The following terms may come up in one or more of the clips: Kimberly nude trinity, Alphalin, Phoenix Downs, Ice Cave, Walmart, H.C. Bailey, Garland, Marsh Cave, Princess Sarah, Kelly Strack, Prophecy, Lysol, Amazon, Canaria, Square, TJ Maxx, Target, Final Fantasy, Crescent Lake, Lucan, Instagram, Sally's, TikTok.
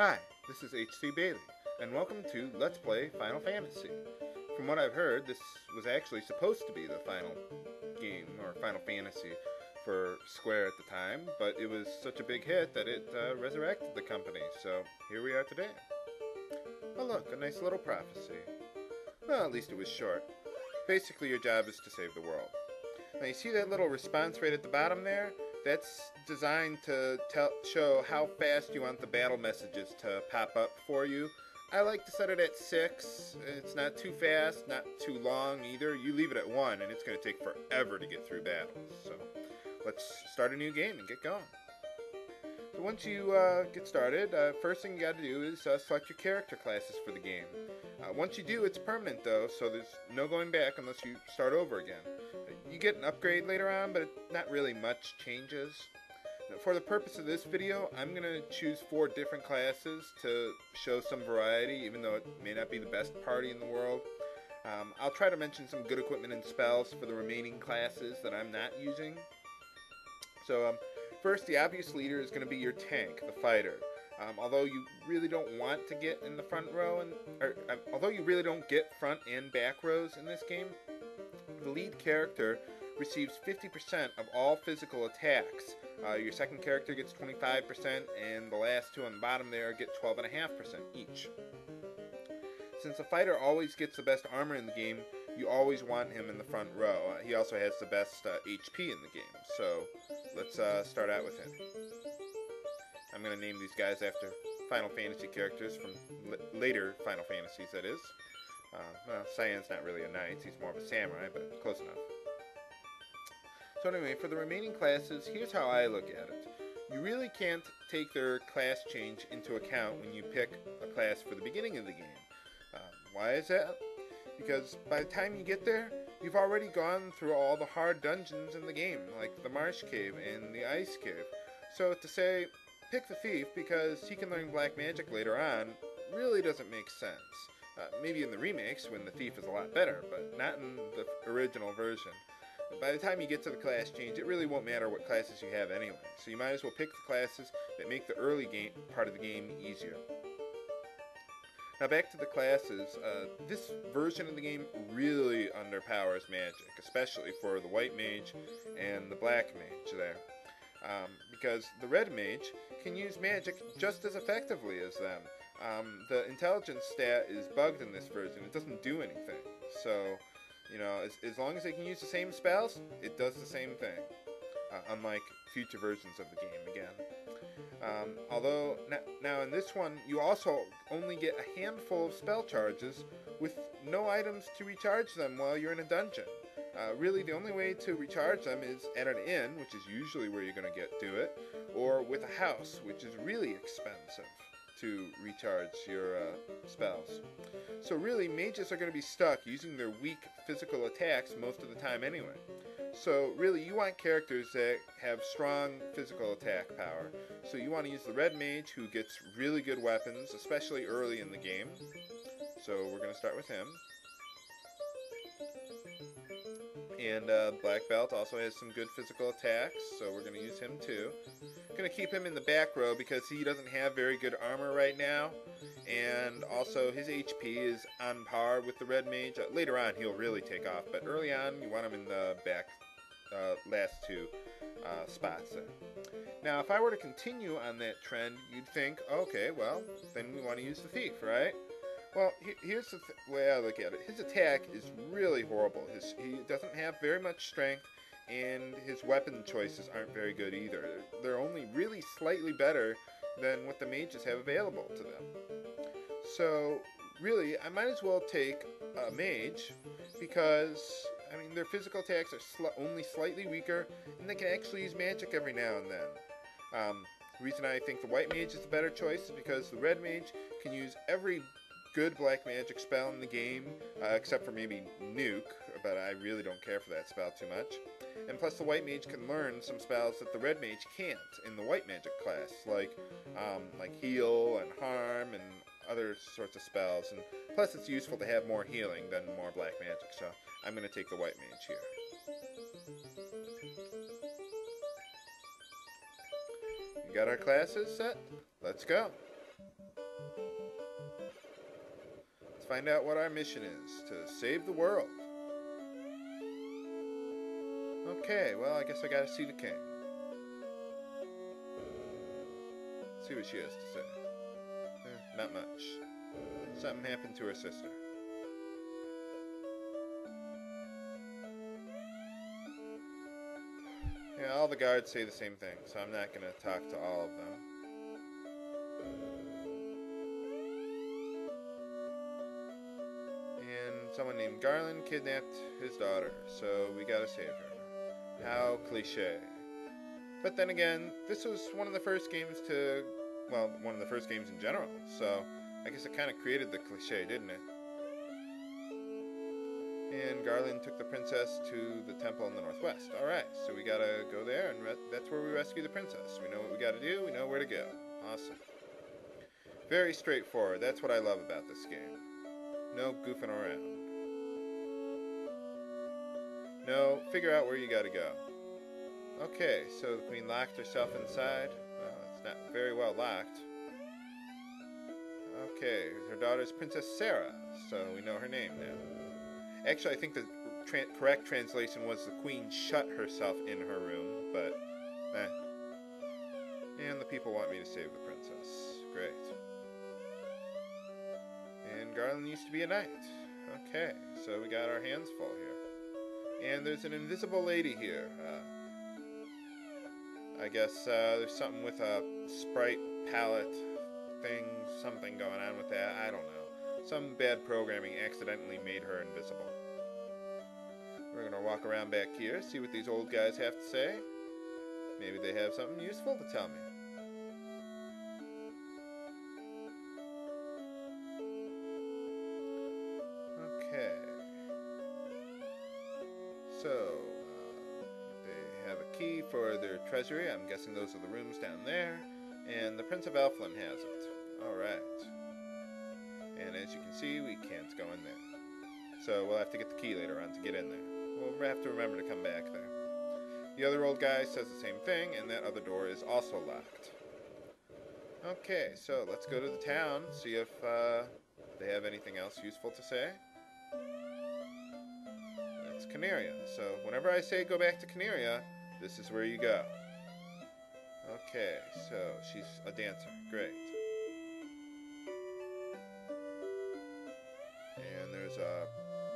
Hi, this is H.C. Bailey, and welcome to Let's Play Final Fantasy. From what I've heard, this was actually supposed to be the final game, or Final Fantasy, for Square at the time, but it was such a big hit that it resurrected the company, so here we are today. Oh look, a nice little prophecy. Well, at least it was short. Basically, your job is to save the world. Now you see that little response rate at the bottom there? That's designed to show how fast you want the battle messages to pop up for you. I like to set it at 6. It's not too fast, not too long either. You leave it at 1 and it's going to take forever to get through battles. So let's start a new game and get going. So once you get started, first thing you got to do is select your character classes for the game. Once you do, it's permanent though, so there's no going back unless you start over again. You get an upgrade later on, but not really much changes. Now, for the purpose of this video, I'm going to choose 4 different classes to show some variety, even though it may not be the best party in the world. I'll try to mention some good equipment and spells for the remaining classes that I'm not using. So first, the obvious leader is going to be your tank, the fighter. Although you really don't want to get in the front row, although you really don't get front and back rows in this game, the lead character receives 50% of all physical attacks. Your second character gets 25%, and the last two on the bottom there get 12.5% each. Since the fighter always gets the best armor in the game, you always want him in the front row. He also has the best HP in the game, so let's start out with him. I'm going to name these guys after Final Fantasy characters from later Final Fantasies, that is. Well, Cyan's not really a knight, he's more of a samurai, but close enough. So anyway, for the remaining classes, here's how I look at it. You really can't take their class change into account when you pick a class for the beginning of the game. Why is that? Because by the time you get there, you've already gone through all the hard dungeons in the game, like the Marsh Cave and the Ice Cave. So to say, pick the thief because he can learn black magic later on, really doesn't make sense. Maybe in the remakes, when the thief is a lot better, but not in the original version. By the time you get to the class change, it really won't matter what classes you have anyway, so you might as well pick the classes that make the early game part of the game easier. Now back to the classes. This version of the game really underpowers magic, especially for the white mage and the black mage there. Because the red mage can use magic just as effectively as them. The intelligence stat is bugged in this version. It doesn't do anything. So, you know, as long as they can use the same spells, it does the same thing. Unlike future versions of the game, again. Although, now in this one, you also only get a handful of spell charges with no items to recharge them while you're in a dungeon. Really, the only way to recharge them is at an inn, which is usually where you're going to get to it, or with a house, which is really expensive to recharge your spells. So really, mages are going to be stuck using their weak physical attacks most of the time anyway. So really, you want characters that have strong physical attack power. So you want to use the red mage, who gets really good weapons, especially early in the game. So we're going to start with him. And Black Belt also has some good physical attacks, so we're going to use him too. I'm going to keep him in the back row because he doesn't have very good armor right now. And also his HP is on par with the Red Mage. Later on he'll really take off, but early on you want him in the back last two spots there. Now if I were to continue on that trend, you'd think, okay, well, then we want to use the Thief, right? Well, here's the way I look at it. His attack is really horrible. He doesn't have very much strength, and his weapon choices aren't very good either. They're only really slightly better than what the mages have available to them. So, really, I might as well take a mage, because, I mean, their physical attacks are only slightly weaker, and they can actually use magic every now and then. The reason I think the white mage is the better choice is because the red mage can use every good black magic spell in the game, except for maybe nuke, but I really don't care for that spell too much. And plus the white mage can learn some spells that the red mage can't in the white magic class, like heal and harm and other sorts of spells, and plus it's useful to have more healing than more black magic, so I'm going to take the white mage here. We got our classes set, let's go. Let's find out what our mission is, to save the world. Okay, well, I guess I gotta see the king. Let's see what she has to say. Not much. Something happened to her sister. Yeah, all the guards say the same thing, so I'm not gonna talk to all of them. And someone named Garland kidnapped his daughter, so we gotta save her. How cliche. But then again, this was one of the first games to... well, one of the first games in general, so I guess it kind of created the cliche, didn't it? And Garland took the princess to the temple in the northwest. Alright, so we gotta go there, and that's where we rescue the princess. We know what we gotta do, we know where to go. Awesome. Very straightforward, that's what I love about this game. No goofing around. No, figure out where you gotta go. Okay, so the queen locked herself inside. Well, it's not very well locked. Okay, her daughter's Princess Sarah, so we know her name now. Actually, I think the correct translation was the queen shut herself in her room, but, eh. And the people want me to save the princess. Great. And Garland used to be a knight. Okay, so we got our hands full here. And there's an invisible lady here. I guess there's something with a sprite palette thing, something going on with that. I don't know. Some bad programming accidentally made her invisible. We're gonna walk around back here, see what these old guys have to say. Maybe they have something useful to tell me. Okay. So, they have a key for their treasury. I'm guessing those are the rooms down there. And the Prince of Alphalin has it. Alright. And as you can see, we can't go in there. So we'll have to get the key later on to get in there. We'll have to remember to come back there. The other old guy says the same thing, and that other door is also locked. Okay, so let's go to the town, see if they have anything else useful to say. That's Canaria. So whenever I say go back to Canaria, this is where you go. Okay, so she's a dancer. Great. A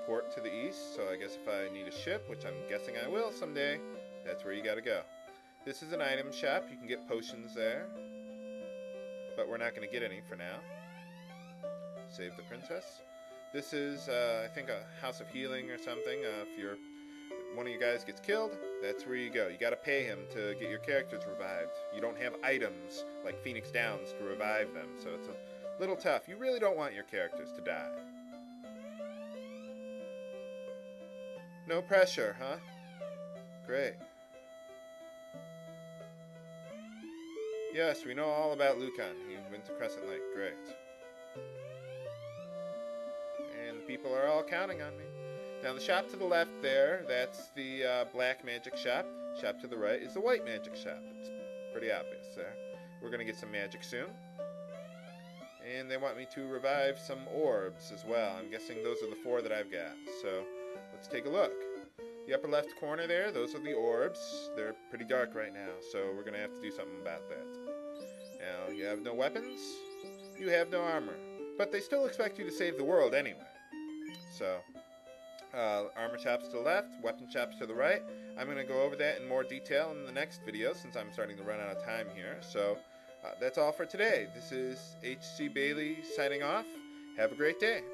port to the east, so I guess if I need a ship, which I'm guessing I will someday, that's where you gotta go. This is an item shop, you can get potions there, but we're not gonna get any for now. Save the princess. This is, I think, a house of healing or something. If you're, one of you guys gets killed, that's where you go. You gotta pay him to get your characters revived. You don't have items like Phoenix Downs to revive them, so it's a little tough. You really don't want your characters to die. No pressure, huh? Great. Yes, we know all about Lucan. He went to Crescent Lake. Great. And the people are all counting on me. Now the shop to the left there, that's the black magic shop. Shop to the right is the white magic shop. It's pretty obvious there. We're going to get some magic soon. And they want me to revive some orbs as well. I'm guessing those are the four that I've got, so... let's take a look. The upper left corner there, those are the orbs. They're pretty dark right now, so we're going to have to do something about that. Now, you have no weapons, you have no armor, but they still expect you to save the world anyway. So, armor shops to the left, weapon shops to the right. I'm going to go over that in more detail in the next video, since I'm starting to run out of time here. So, that's all for today. This is H.C. Bailey signing off. Have a great day.